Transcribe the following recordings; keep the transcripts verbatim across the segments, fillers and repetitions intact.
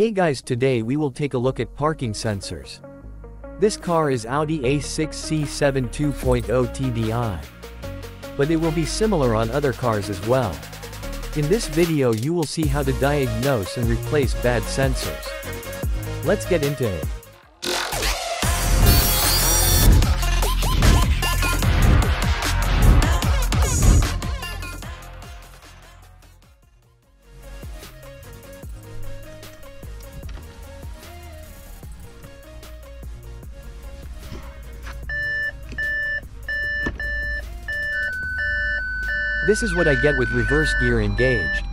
Hey guys, today we will take a look at parking sensors. This car is Audi A six C seven two point oh T D I. But it will be similar on other cars as well. In this video you will see how to diagnose and replace bad sensors. Let's get into it. This is what I get with reverse gear engaged.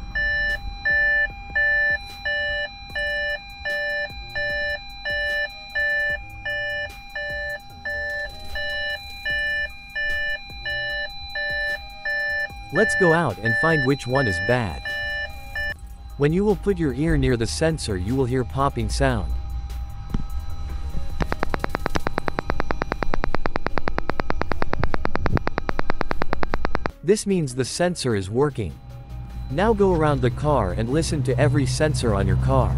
Let's go out and find which one is bad. When you will put your ear near the sensor, you will hear popping sound. This means the sensor is working. Now go around the car and listen to every sensor on your car.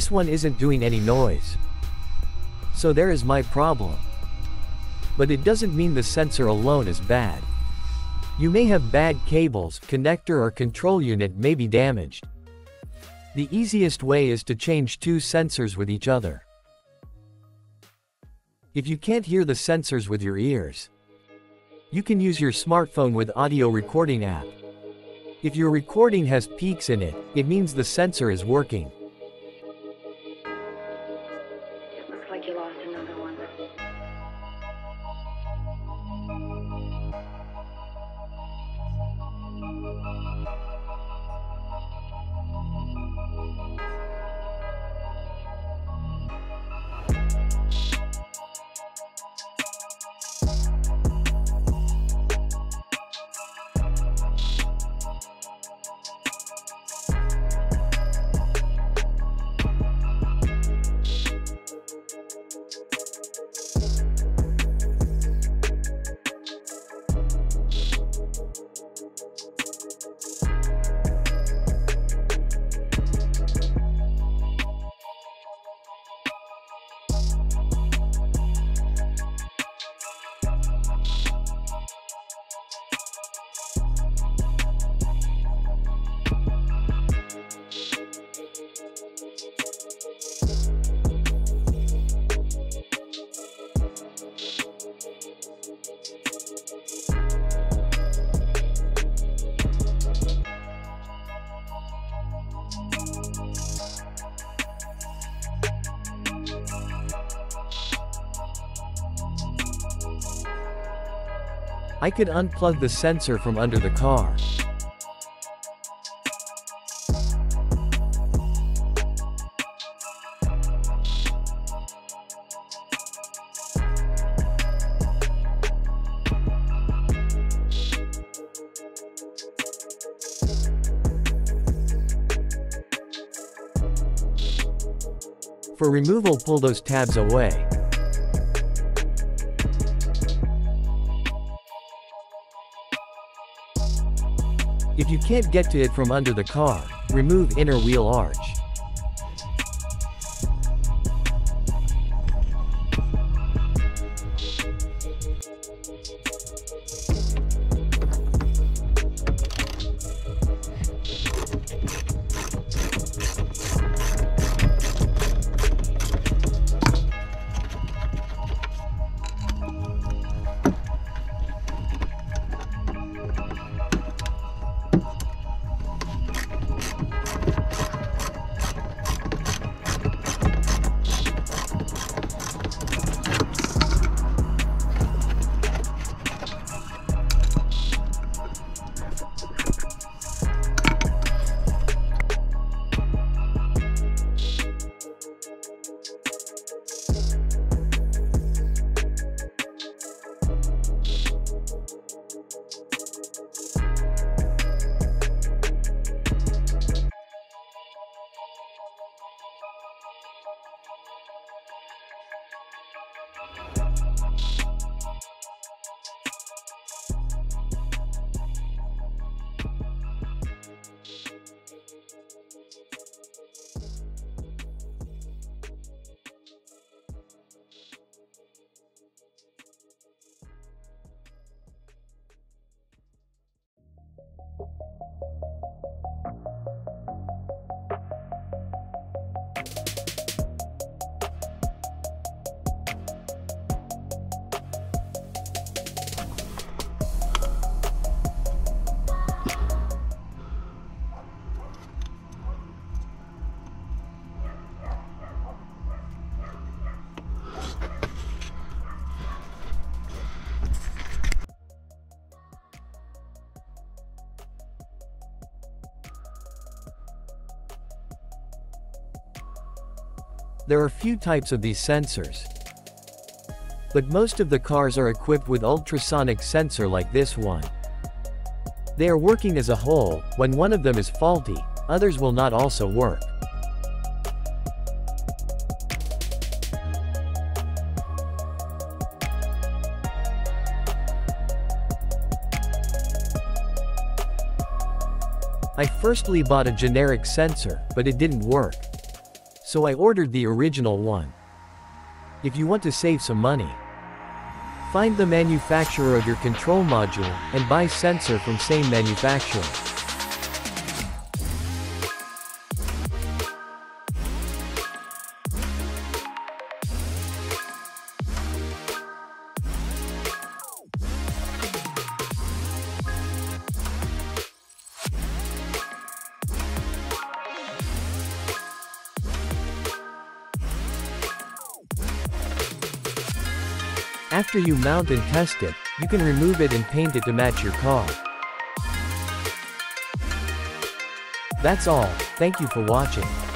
This one isn't doing any noise. So there is my problem. But it doesn't mean the sensor alone is bad. You may have bad cables, connector or control unit may be damaged. The easiest way is to change two sensors with each other. If you can't hear the sensors with your ears, you can use your smartphone with audio recording app. If your recording has peaks in it, it means the sensor is working. I could unplug the sensor from under the car. For removal, pull those tabs away. If you can't get to it from under the car, remove inner wheel arch. There are few types of these sensors, but most of the cars are equipped with ultrasonic sensor like this one. They are working as a whole. When one of them is faulty, others will not also work. I firstly bought a generic sensor, but it didn't work. So I ordered the original one. If you want to save some money, find the manufacturer of your control module and buy sensor from same manufacturer. After you mount and test it, you can remove it and paint it to match your car. That's all. Thank you for watching.